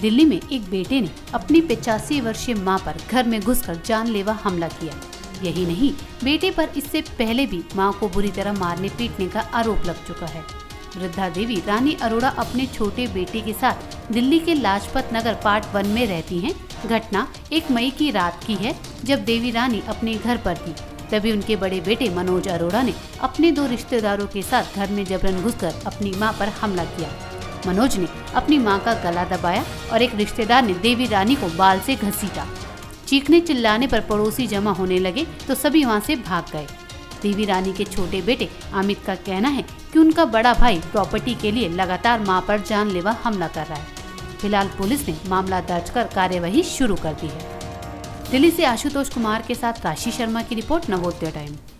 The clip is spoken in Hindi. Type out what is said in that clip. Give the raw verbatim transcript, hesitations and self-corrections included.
दिल्ली में एक बेटे ने अपनी पचासी वर्षीय मां पर घर में घुसकर जानलेवा हमला किया। यही नहीं, बेटे पर इससे पहले भी मां को बुरी तरह मारने पीटने का आरोप लग चुका है। वृद्धा देवी रानी अरोड़ा अपने छोटे बेटे के साथ दिल्ली के लाजपत नगर पार्ट वन में रहती हैं। घटना एक मई की रात की है, जब देवी रानी अपने घर पर थी, तभी उनके बड़े बेटे मनोज अरोड़ा ने अपने दो रिश्तेदारों के साथ घर में जबरन घुसकर अपनी मां पर हमला किया। मनोज ने अपनी मां का गला दबाया और एक रिश्तेदार ने देवी रानी को बाल से घसीटा। चीखने चिल्लाने पर पड़ोसी जमा होने लगे तो सभी वहां से भाग गए। देवी रानी के छोटे बेटे अमित का कहना है कि उनका बड़ा भाई प्रॉपर्टी के लिए लगातार मां पर जानलेवा हमला कर रहा है। फिलहाल पुलिस ने मामला दर्ज कर कार्यवाही शुरू कर दी है। दिल्ली से आशुतोष कुमार के साथ काशी शर्मा की रिपोर्ट, नवोदय टाइम्स।